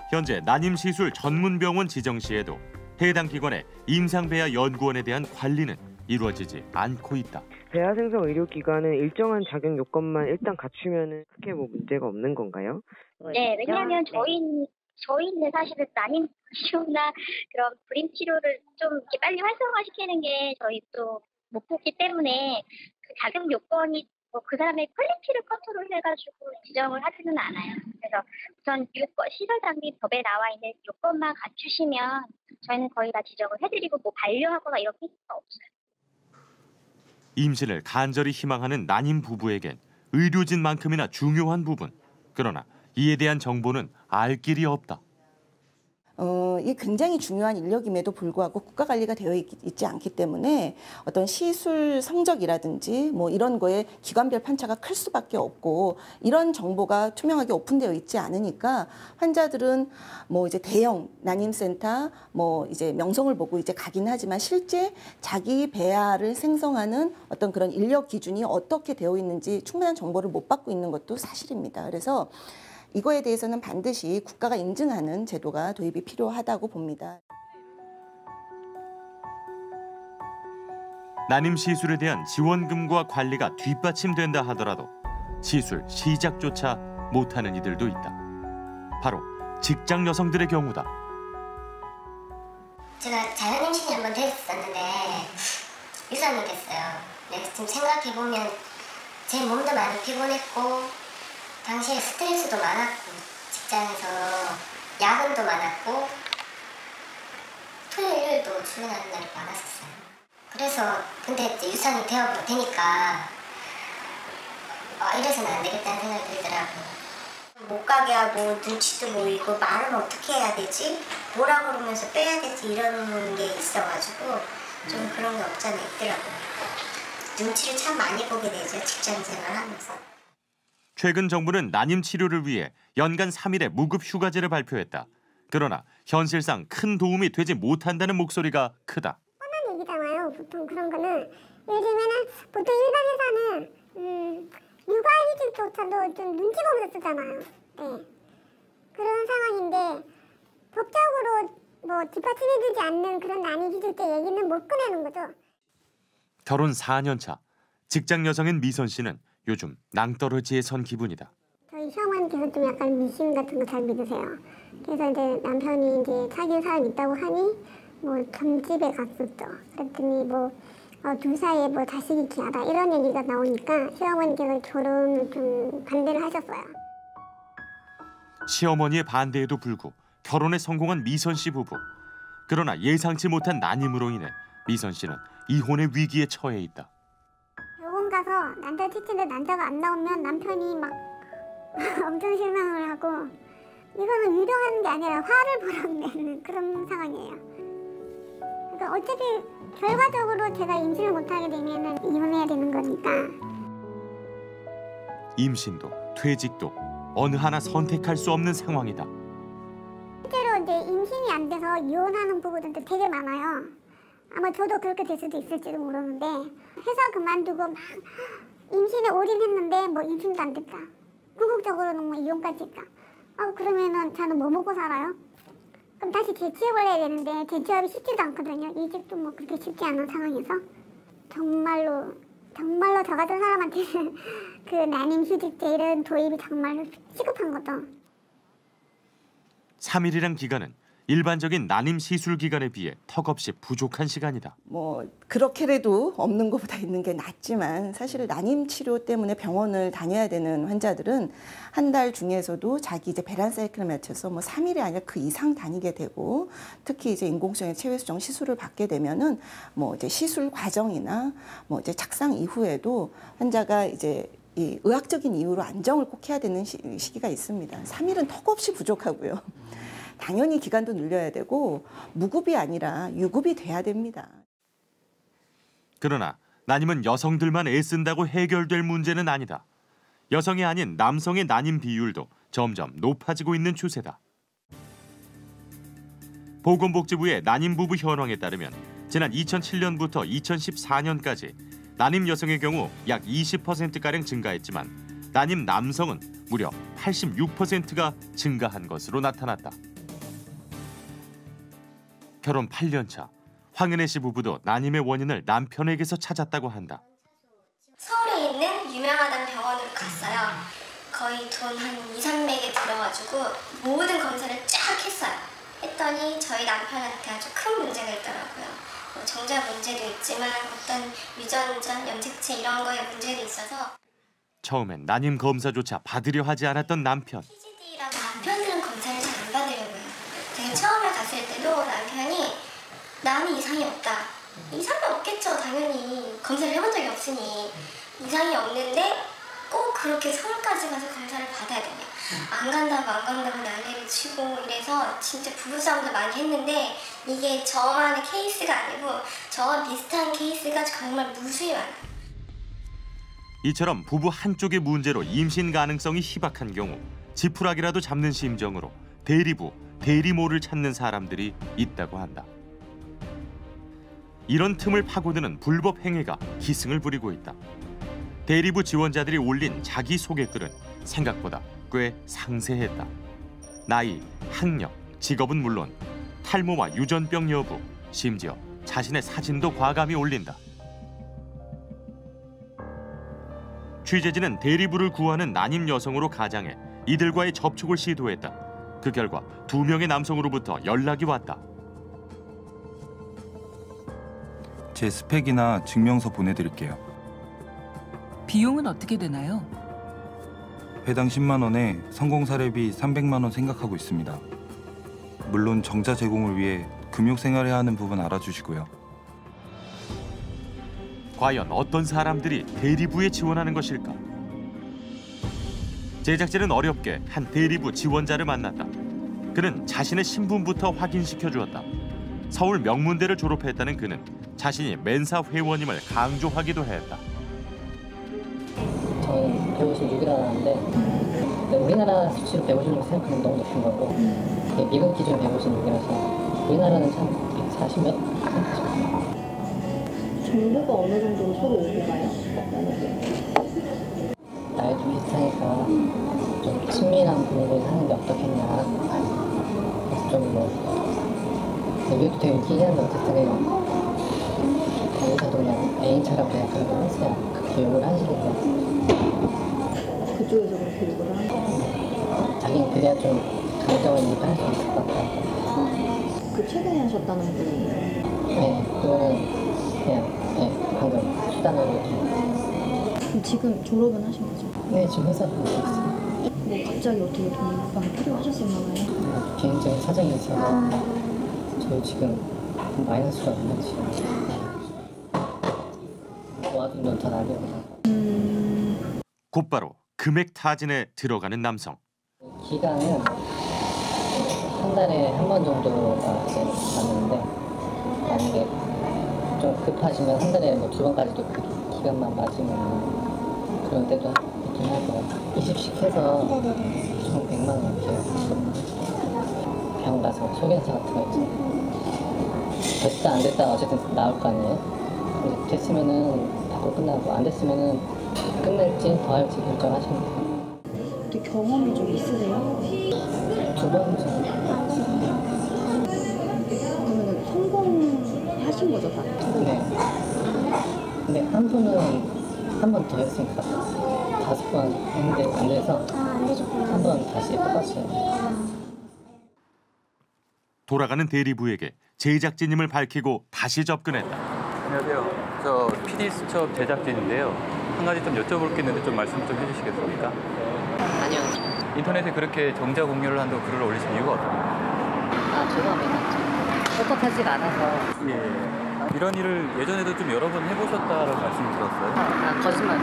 현재 난임시술 전문병원 지정 시에도 해당 기관의 임상배아 연구원에 대한 관리는 이루어지지 않고 있다. 배아 생성 의료기관은 일정한 자격 요건만 일단 갖추면 크게 뭐 문제가 없는 건가요? 네, 왜냐하면 저희, 저희는 사실은 난임 치료나 그런 불임 치료를 좀 이렇게 빨리 활성화시키는 게 저희 또 못 보기 때문에 그 자격 요건이 뭐 그 사람의 퀄리티를 컨트롤해가지고 지정을 하지는 않아요. 그래서 우선 요건, 시설 장비 법에 나와 있는 요건만 갖추시면 저희는 거의 다 지정을 해드리고 뭐 반려하거나 이런 필요가 없어요. 임신을 간절히 희망하는 난임 부부에겐 의료진만큼이나 중요한 부분. 그러나 이에 대한 정보는 알 길이 없다. 어, 이게 굉장히 중요한 인력임에도 불구하고 국가 관리가 되어 있, 있지 않기 때문에 어떤 시술 성적이라든지 뭐 이런 거에 기관별 판차가 클 수밖에 없고 이런 정보가 투명하게 오픈되어 있지 않으니까 환자들은 뭐 이제 대형 난임센터 뭐 이제 명성을 보고 이제 가긴 하지만 실제 자기 배아를 생성하는 어떤 그런 인력 기준이 어떻게 되어 있는지 충분한 정보를 못 받고 있는 것도 사실입니다. 그래서 이거에 대해서는 반드시 국가가 인증하는 제도가 도입이 필요하다고 봅니다. 난임 시술에 대한 지원금과 관리가 뒷받침된다 하더라도 시술 시작조차 못하는 이들도 있다. 바로 직장 여성들의 경우다. 제가 자연 임신이 한번 됐었는데 유산이 됐어요. 네, 지금 생각해보면 제 몸도 많이 피곤했고 당시에 스트레스도 많았고 직장에서 야근도 많았고 토요일, 일요일도 출근하는 날이 많았었어요. 그래서 근데 이제 유산이 되어버리니까 아, 이래서는 안 되겠다는 생각이 들더라고요. 못 가게 하고 눈치도 보이고 말은 어떻게 해야 되지? 뭐라고 그러면서 빼야 되지? 이런 게 있어가지고 좀 그런 게 없잖아 있더라고요. 눈치를 참 많이 보게 되죠, 직장 생활하면서. 최근 정부는 난임 치료를 위해 연간 삼 일의 무급 휴가제를 발표했다. 그러나 현실상 큰 도움이 되지 못한다는 목소리가 크다. 뻔한 얘기잖아요. 보통 그런 거는 예를 들면 보통 일반 회사는 음, 육아휴직조차도 좀 눈치 보면서 쓰잖아요. 네. 그런 상황인데 법적으로 뭐 뒷받침해주지 않는 그런 난임 시술 때 얘기는 못 꺼내는 거죠. 결혼 사 년 차 직장 여성인 미선 씨는 요즘 낭떠러지에 선 기분이다. 저희 시어머니께서 좀 약간 미신 같은 거 잘 믿으세요. 그래서 이제 남편이 이제 사귄 사람 있다고 하니 뭐 점집에 갔었죠. 그랬더니 뭐 둘 사이에 뭐 자식이 귀하다 이런 얘기가 나오니까 시어머니께서 결혼을 좀 반대를 하셨어요. 시어머니의 반대에도 불구 결혼에 성공한 미선 씨 부부. 그러나 예상치 못한 난임으로 인해 미선 씨는 이혼의 위기에 처해 있다. 가서 난자 채취인데 난자가 안 나오면 남편이 막 엄청 실망을 하고 이거는 유령하는 게 아니라 화를 보라는 그런 상황이에요. 그러니까 어차피 결과적으로 제가 임신을 못하게 되면 이혼해야 되는 거니까. 임신도 퇴직도 어느 하나 선택할 수 없는 상황이다. 실제로 이제 임신이 안 돼서 이혼하는 부부들도 되게 많아요. 아마 저도 그렇게 될 수도 있을지도 모르는데 회사 그만두고 막 임신에 올인했는데 뭐 임신도 안 됐다. 궁극적으로는 뭐 이혼까지 했다. 아, 그러면은 저는 뭐 먹고 살아요? 그럼 다시 재취업을 해야 되는데 재취업이 쉽지도 않거든요. 이직도 뭐 그렇게 쉽지 않은 상황에서 정말로 정말로 저 같은 사람한테는 그 난임 휴직제 이런 도입이 정말로 시급한 거죠. 삼 일이란 기간은 일반적인 난임 시술 기간에 비해 턱없이 부족한 시간이다. 뭐 그렇게라도 없는 것보다 있는 게 낫지만 사실 난임 치료 때문에 병원을 다녀야 되는 환자들은 한 달 중에서도 자기 이제 배란 사이클에 맞춰서 뭐 삼 일이 아니라 그 이상 다니게 되고, 특히 이제 인공성의 체외 수정 시술을 받게 되면은 뭐 이제 시술 과정이나 뭐 이제 착상 이후에도 환자가 이제 이 의학적인 이유로 안정을 꼭 해야 되는 시, 시기가 있습니다. 삼 일은 턱없이 부족하고요. 당연히 기간도 늘려야 되고 무급이 아니라 유급이 돼야 됩니다. 그러나 난임은 여성들만 애쓴다고 해결될 문제는 아니다. 여성이 아닌 남성의 난임 비율도 점점 높아지고 있는 추세다. 보건복지부의 난임부부 현황에 따르면 지난 이천칠 년부터 이천십사 년까지 난임 여성의 경우 약 이십 퍼센트가량 증가했지만 난임 남성은 무려 팔십육 퍼센트가 증가한 것으로 나타났다. 결혼 팔 년 차, 황은혜 씨 부부도 난임의 원인을 남편에게서 찾았다고 한다. 서울에 있는 유명하던 병원으로 갔어요. 거의 돈 한 이삼백에 들어가지고 모든 검사를 쫙 했어요. 했더니 저희 남편한테 아주 큰 문제가 있더라고요. 뭐 정자 문제도 있지만 어떤 유전자, 염색체 이런 거에 문제도 있어서. 처음엔 난임 검사조차 받으려 하지 않았던 남편. 피지디라고 남편들은 검사를 잘 안 받으려고 해요. 제가 처음에 갔을 때도 남편이 남이 이상이 없다. 이상이 없겠죠, 당연히. 검사를 해본 적이 없으니. 이상이 없는데 꼭 그렇게 서울까지 가서 검사를 받아야 되냐. 안 간다고 안 간다고 난리를 치고 이래서 진짜 부부싸움도 많이 했는데 이게 저만의 케이스가 아니고 저와 비슷한 케이스가 정말 무수히 많아요. 이처럼 부부 한쪽의 문제로 임신 가능성이 희박한 경우 지푸라기라도 잡는 심정으로 대리부, 대리모를 찾는 사람들이 있다고 한다. 이런 틈을 파고드는 불법 행위가 기승을 부리고 있다. 대리부 지원자들이 올린 자기소개 글은 생각보다 꽤 상세했다. 나이, 학력, 직업은 물론 탈모와 유전병 여부, 심지어 자신의 사진도 과감히 올린다. 취재진은 대리부를 구하는 난임 여성으로 가장해 이들과의 접촉을 시도했다. 그 결과 두 명의 남성으로부터 연락이 왔다. 제 스펙이나 증명서 보내드릴게요. 비용은 어떻게 되나요? 회당 십만 원에 성공 사례비 삼백만 원 생각하고 있습니다. 물론 정자 제공을 위해 금욕 생활해야 하는 부분 알아주시고요. 과연 어떤 사람들이 대리부에 지원하는 것일까? 제작진은 어렵게 한 대리부 지원자를 만났다. 그는 자신의 신분부터 확인시켜주었다. 서울 명문대를 졸업했다는 그는 자신이 멘사 회원임을 강조하기도 했다. 저는 백오십육이라고 하는데 우리나라 수치로 백오십육 생각하면 너무 높은 거고 미국 기준 백오십육이라서 우리나라는 참 사십 몇? 정보가 어느 정도 서로 오고가요? 나이도 비슷하니까 좀 친밀한 분위기를 하는 게 어떻겠냐. 그래서 좀 뭐 이것도 되게 기이한데 어쨌든 거기서도 그냥 애인처럼 그냥 교육을 했어요. 그 교육을 하시니까 그쪽에서 그런 교육을 한 거예요? 자기는 그래야 좀 감정을 입할 수 있을 것 같아요. 그 최근에 하셨다는 분이? 네, 그거는 그냥 네, 방금 수단으로. 지금 졸업은 하신 거죠? 네, 지금 회사 다녔어요. 뭐 갑자기 어떻게 돈이 많이 필요하셨었나 봐요? 네, 개인적인 사정이 있어서 저 지금 마이너스가 많았지. 모아둔 돈 다 날려버려. 음... 곧바로 금액 타진에 들어가는 남성. 기간은 한 달에 한 번 정도가 이제 맞는데 만약에 좀 급하시면 한 달에 뭐 두 번까지도 그 시간만 맞으면 그런 데도 있긴 할 것 같아요. 이십씩 해서 총 백만 원 이렇게 병 가서 소견서 같은 거 있잖아요. 됐다 안 됐다 어쨌든 나올 거 아니에요. 됐으면은 받고 끝나고, 안 됐으면은 끝낼지 더 할지 결정하시면 돼요. 근데 경험이 좀 있으세요? 두 번 이상. 그러면은 성공하신 거죠 다? 네. 근데 한 분은 한 번 더 했으니까 다섯 번 했는데 안 돼서 한 번 다시 뽑았어요. 돌아가는 대리부에게 제작진임을 밝히고 다시 접근했다. 안녕하세요. 저 피디수첩 제작진인데요. 한 가지 좀 여쭤볼 게 있는데 좀 말씀 좀 해주시겠습니까? 아니요. 인터넷에 그렇게 정자 공유를 한다고 글을 올리신 이유가 어떤가요? 아, 죄송합니다. 적합하지가 않아서. 예. 이런 일을 예전에도 좀 여러 번 해보셨다라고 말씀 들었어요? 아, 거짓말.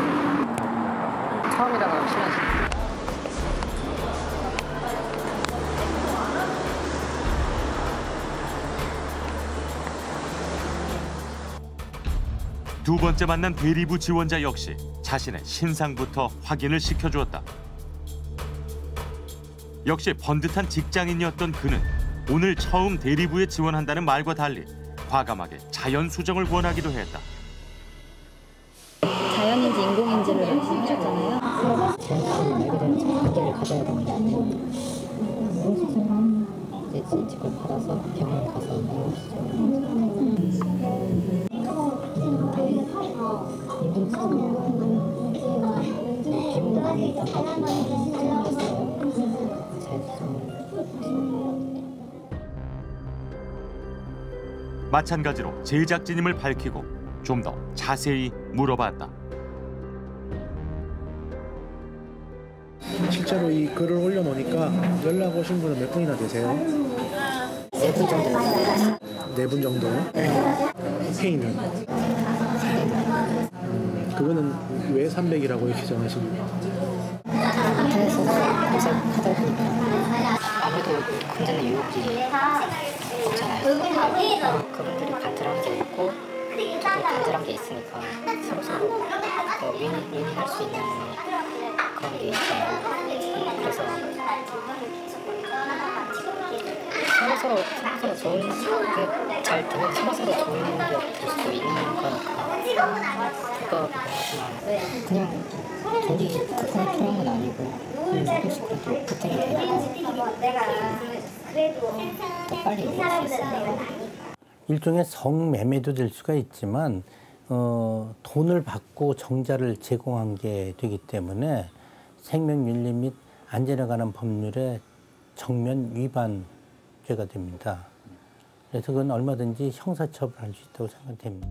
처음이라고 하면 심하시네요. 두 번째 만난 대리부 지원자 역시 자신의 신상부터 확인을 시켜주었다. 역시 번듯한 직장인이었던 그는 오늘 처음 대리부에 지원한다는 말과 달리 과감하게 자연 수정을 권하기도 했다. 자연인지 인공인지를 말씀하셨잖아요. 자연인지는 알게 되면 좀 관계를 가져야 됩니다. 이제 진직을 받아서 병원에 가서 인공 수정을 하죠. 마찬가지로 제작진임을 밝히고 좀 더 자세히 물어봤다. 실제로 이 글을 올려놓으니까 연락 오신 분은 몇 분이나 되세요? 네 분 정도. 네 분 정도? 네. 페이는? 그거는 왜 삼백이라고 이렇게 정하신 거예요? 인터넷에서 검색하다 보니까 아무도 금전의 유혹이 없잖아요. 그분들이 간절한 게 있고 저도 간절한 게 있으니까 서로서로 윈윈할 수 있는 그런 게 있어요. 그래서 서로서로 서로서로 좋은 게 잘 되면 서로서로 좋은 게 될 수도 있는 거니까 그거 그냥 돈이 급하게 필요한 건 아니고 혹시 그래도 부탁이 되니까 더 빨리 이해할 수 있어요. 일종의 성매매도 될 수가 있지만 어, 돈을 받고 정자를 제공한 게 되기 때문에 생명윤리 및 안전에 관한 법률에 정면 위반죄가 됩니다. 그래서 그건 얼마든지 형사처벌할 수 있다고 생각됩니다.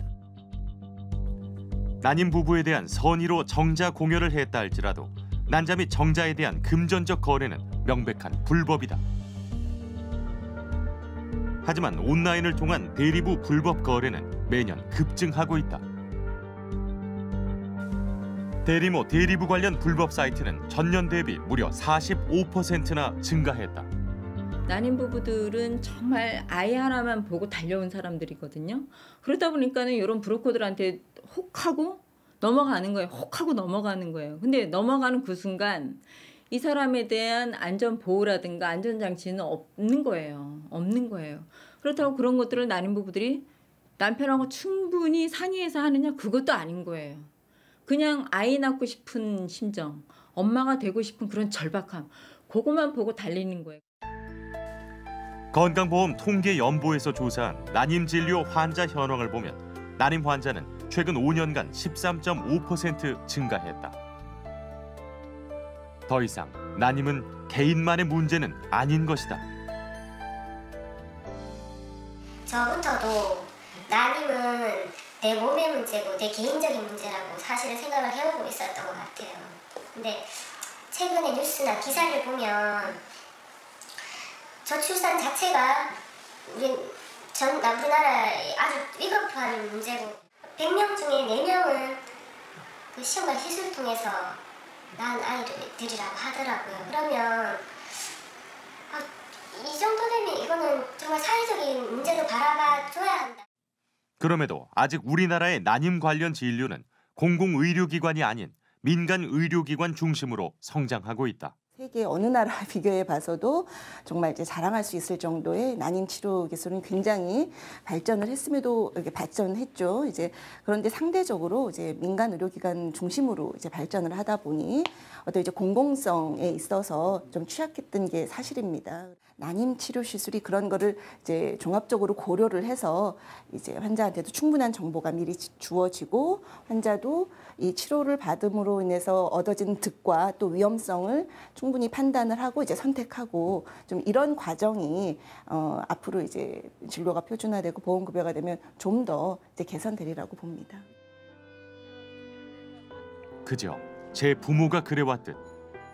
난임 부부에 대한 선의로 정자 공여를 했다 할지라도 난자 및 정자에 대한 금전적 거래는 명백한 불법이다. 하지만 온라인을 통한 대리부 불법 거래는 매년 급증하고 있다. 대리모 대리부 관련 불법 사이트는 전년 대비 무려 사십오 퍼센트나 증가했다. 난임 부부들은 정말 아이 하나만 보고 달려온 사람들이거든요. 그러다 보니까는 이런 브로커들한테 혹하고 넘어가는 거예요. 혹하고 넘어가는 거예요. 근데 넘어가는 그 순간 이 사람에 대한 안전 보호라든가 안전 장치는 없는 거예요. 없는 거예요. 그렇다고 그런 것들을 난임 부부들이 남편하고 충분히 상의해서 하느냐? 그것도 아닌 거예요. 그냥 아이 낳고 싶은 심정, 엄마가 되고 싶은 그런 절박함, 그것만 보고 달리는 거예요. 건강보험 통계연보에서 조사한 난임진료 환자 현황을 보면 난임 환자는 최근 오 년간 십삼 점 오 퍼센트 증가했다. 더 이상 난임은 개인만의 문제는 아닌 것이다. 저부터도 난임은 내 몸의 문제고 내 개인적인 문제라고 사실은 생각을 해오고 있었던 것 같아요. 근데 최근에 뉴스나 기사를 보면 저출산 자체가 우리 전 우리나라의 아주 위급한 문제고 백 명 중에 네 명은 그 시험관 시술을 통해서 낳은 아이들이라고 하더라고요. 그러면 아, 이 정도 되면 이거는 정말 사회적인 문제로 바라봐줘야 한다. 그럼에도 아직 우리나라의 난임 관련 진료는 공공의료기관이 아닌 민간 의료기관 중심으로 성장하고 있다. 세계 어느 나라 비교해 봐서도 정말 이제 자랑할 수 있을 정도의 난임 치료 기술은 굉장히 발전을 했음에도 이렇게 발전했죠. 이제 그런데 상대적으로 이제 민간 의료기관 중심으로 이제 발전을 하다 보니 어떤 이제 공공성에 있어서 좀 취약했던 게 사실입니다. 난임 치료 시술이 그런 거를 이제 종합적으로 고려를 해서 이제 환자한테도 충분한 정보가 미리 주어지고 환자도 이 치료를 받음으로 인해서 얻어진 득과 또 위험성을 충분히 판단을 하고 이제 선택하고 좀 이런 과정이 어, 앞으로 이제 진료가 표준화되고 보험급여가 되면 좀 더 이제 개선되리라고 봅니다. 그저 제 부모가 그래왔듯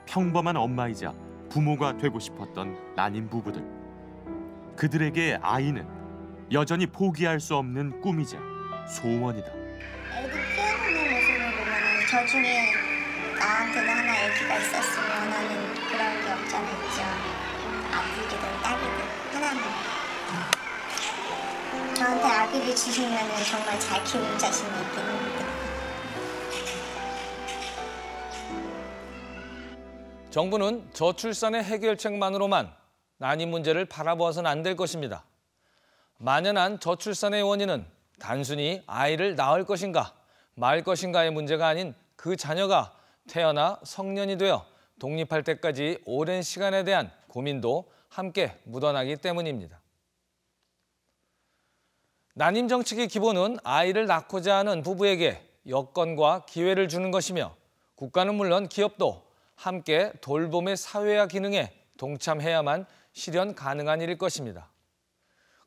평범한 엄마이자 부모가 되고 싶었던 난임 부부들. 그들에게 아이는 여전히 포기할 수 없는 꿈이자 소원이다. 애기 키우는 모습을 보면 저 중에 나한테는 하나 애기가 있었으면 하는 그런 게 없잖아 있죠. 아들이든 딸이든 하나는. 저한테 아기를 주시면 정말 잘 키우는 자신이 있긴 합니다. 정부는 저출산의 해결책만으로만 난임 문제를 바라보아서는 안 될 것입니다. 만연한 저출산의 원인은 단순히 아이를 낳을 것인가 말 것인가의 문제가 아닌 그 자녀가 태어나 성년이 되어 독립할 때까지 오랜 시간에 대한 고민도 함께 묻어나기 때문입니다. 난임 정책의 기본은 아이를 낳고자 하는 부부에게 여건과 기회를 주는 것이며 국가는 물론 기업도 함께 돌봄의 사회화 기능에 동참해야만 실현 가능한 일일 것입니다.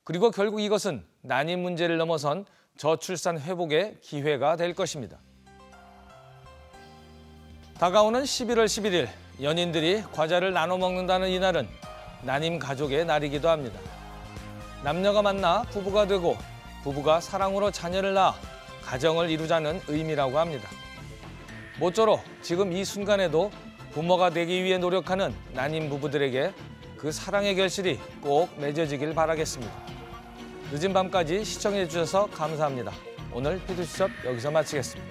그리고 결국 이것은 난임 문제를 넘어선 저출산 회복의 기회가 될 것입니다. 다가오는 십일월 십일일, 연인들이 과자를 나눠 먹는다는 이날은 난임 가족의 날이기도 합니다. 남녀가 만나 부부가 되고 부부가 사랑으로 자녀를 낳아 가정을 이루자는 의미라고 합니다. 모쪼록 지금 이 순간에도 부모가 되기 위해 노력하는 난임 부부들에게 그 사랑의 결실이 꼭 맺어지길 바라겠습니다. 늦은 밤까지 시청해 주셔서 감사합니다. 오늘 피디수첩 여기서 마치겠습니다.